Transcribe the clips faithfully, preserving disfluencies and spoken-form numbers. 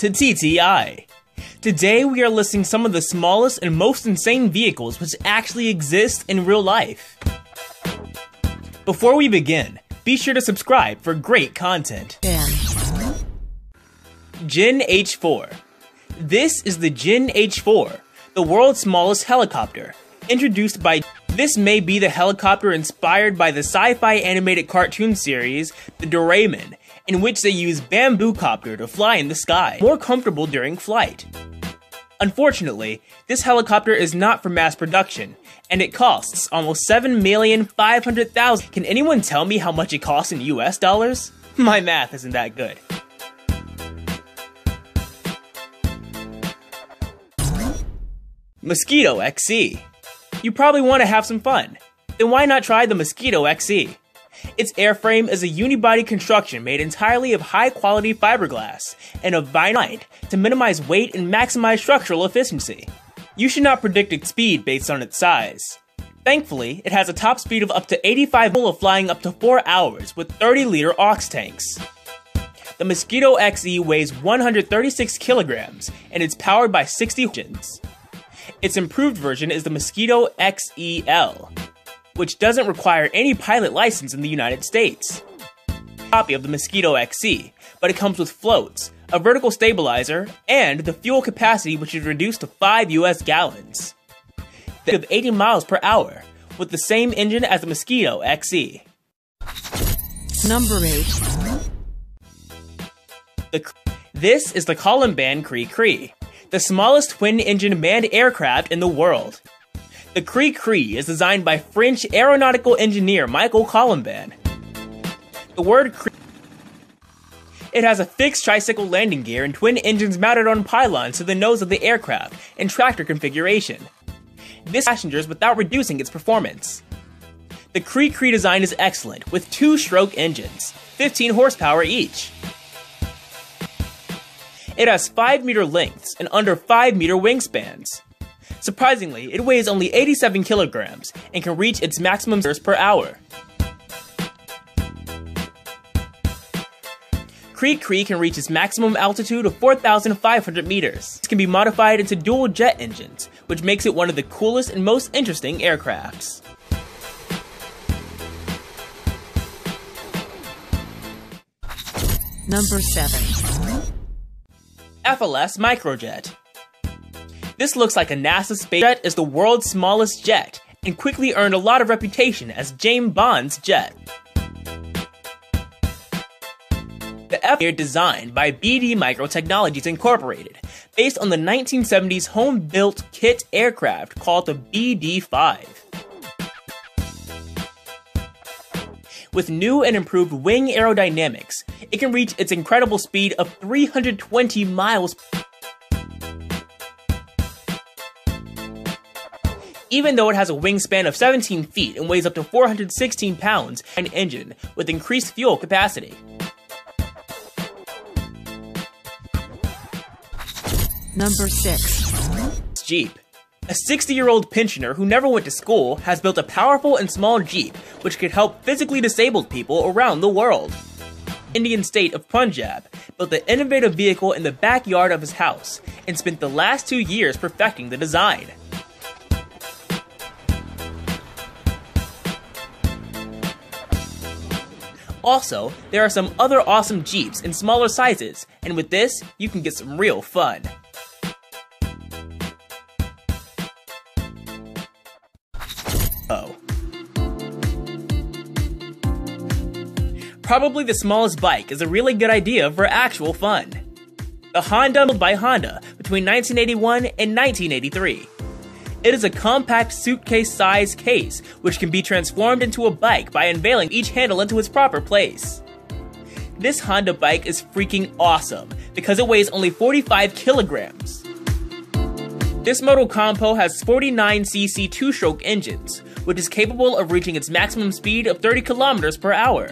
to T T I. Today we are listing some of the smallest and most insane vehicles which actually exist in real life. Before we begin, be sure to subscribe for great content. GEN H four. This is the GEN H four, the world's smallest helicopter, introduced by This may be the helicopter inspired by the sci-fi animated cartoon series, the Doraemon, in which they use bamboo copter to fly in the sky, more comfortable during flight. Unfortunately, this helicopter is not for mass production, and it costs almost seven million five hundred thousand dollars. Can anyone tell me how much it costs in U S dollars? My math isn't that good. Mosquito X E. You probably want to have some fun. Then why not try the Mosquito X E? Its airframe is a unibody construction made entirely of high-quality fiberglass and of vinyl to minimize weight and maximize structural efficiency. You should not predict its speed based on its size. Thankfully, it has a top speed of up to eighty-five miles, flying up to four hours with thirty liter aux tanks. The Mosquito X E weighs one hundred thirty-six kilograms and is powered by sixty engines. Its improved version is the Mosquito X E L, which doesn't require any pilot license in the United States. Copy of the Mosquito X E, but it comes with floats, a vertical stabilizer, and the fuel capacity, which is reduced to five U S gallons. They have eighty miles per hour, with the same engine as the Mosquito X E. Number eight. The, this is the Colomban Cri-Cri, the smallest twin-engine manned aircraft in the world. The Cri-Cri is designed by French aeronautical engineer Michel Colomban. The word Cri It has a fixed tricycle landing gear and twin engines mounted on pylons to the nose of the aircraft and tractor configuration. This passengers without reducing its performance. The Cri-Cri design is excellent, with two stroke engines, fifteen horsepower each. It has five meter lengths and under five meter wingspans. Surprisingly, it weighs only eighty-seven kilograms and can reach its maximum miles per hour. Cri-Cri can reach its maximum altitude of four thousand five hundred meters. It can be modified into dual jet engines, which makes it one of the coolest and most interesting aircrafts. Number seven. F L S Microjet. This looks like a NASA space jet, is the world's smallest jet and quickly earned a lot of reputation as James Bond's jet. The F L S is designed by B D Micro Technologies Incorporated, based on the nineteen seventies home-built kit aircraft called the B D five. With new and improved wing aerodynamics, it can reach its incredible speed of three hundred twenty miles. Even though it has a wingspan of seventeen feet and weighs up to four hundred sixteen pounds, an engine with increased fuel capacity. Number six. Jeep. A sixty year old pensioner who never went to school has built a powerful and small Jeep which could help physically disabled people around the world. Indian state of Punjab built the innovative vehicle in the backyard of his house and spent the last two years perfecting the design. Also, there are some other awesome Jeeps in smaller sizes, and with this, you can get some real fun. Oh. Probably the smallest bike is a really good idea for actual fun. The Honda Motocompo by Honda between nineteen eighty-one and nineteen eighty-three. It is a compact suitcase-sized case which can be transformed into a bike by unveiling each handle into its proper place. This Honda bike is freaking awesome because it weighs only forty-five kilograms. This Motocompo has forty-nine c c two-stroke engines, which is capable of reaching its maximum speed of thirty kilometers per hour.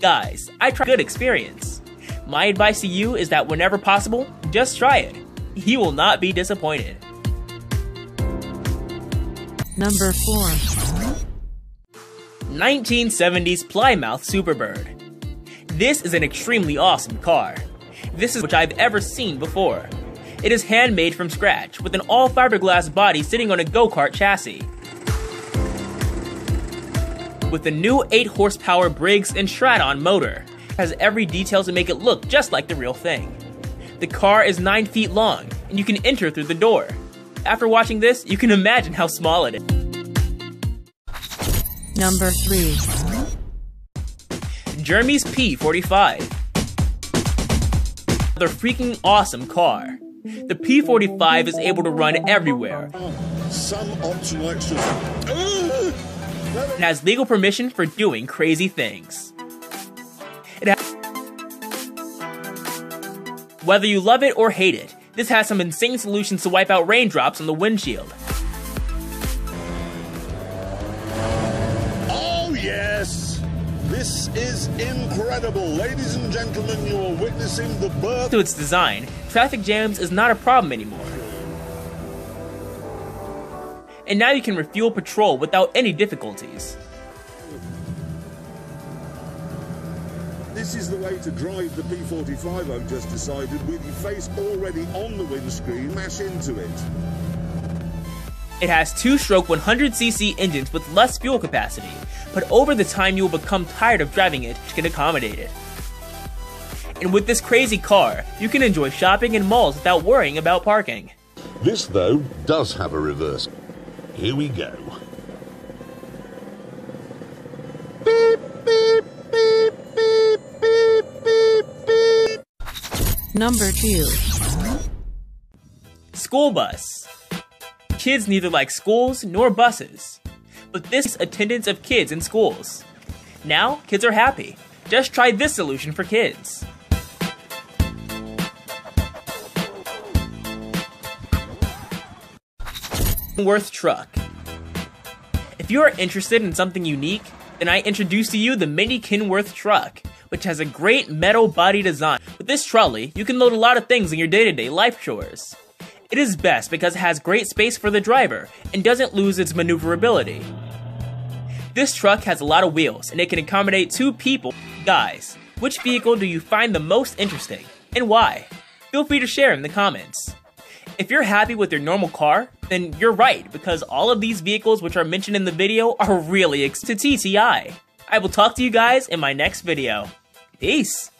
Guys, I tried good experience. My advice to you is that whenever possible, just try it. You will not be disappointed. Number four. nineteen seventies Plymouth Superbird. This is an extremely awesome car. this is which I've ever seen before. It is handmade from scratch, with an all-fiberglass body sitting on a go-kart chassis. With the new eight horsepower Briggs and Stratton motor, it has every detail to make it look just like the real thing. The car is nine feet long, and you can enter through the door. After watching this, you can imagine how small it is. Number three. Jeremy's P forty-five. Another freaking awesome car. The P forty-five is able to run everywhere. Some optional extras. And has legal permission for doing crazy things. It has Whether you love it or hate it, this has some insane solutions to wipe out raindrops on the windshield. Oh yes! This is incredible! Ladies and gentlemen, you are witnessing the birth... To its design, traffic jams is not a problem anymore. And now you can refuel patrol without any difficulties. This is the way to drive the P forty-five, I've just decided, with your face already on the windscreen, mash into it. It has two-stroke one hundred c c engines with less fuel capacity, but over the time you will become tired of driving it, which can accommodate it. And with this crazy car, you can enjoy shopping in malls without worrying about parking. This, though, does have a reverse. Here we go. Number two. School bus. Kids neither like schools nor buses, but this attendance of kids in schools. Now, kids are happy. Just try this solution for kids. Kenworth truck. If you are interested in something unique, then I introduce to you the mini Kenworth truck, which has a great metal body design. With this trolley, you can load a lot of things in your day-to-day life chores. It is best because it has great space for the driver and doesn't lose its maneuverability. This truck has a lot of wheels and it can accommodate two people. Guys, which vehicle do you find the most interesting and why? Feel free to share in the comments. If you're happy with your normal car, then you're right because all of these vehicles which are mentioned in the video are really exciting to T T I. I will talk to you guys in my next video. Peace!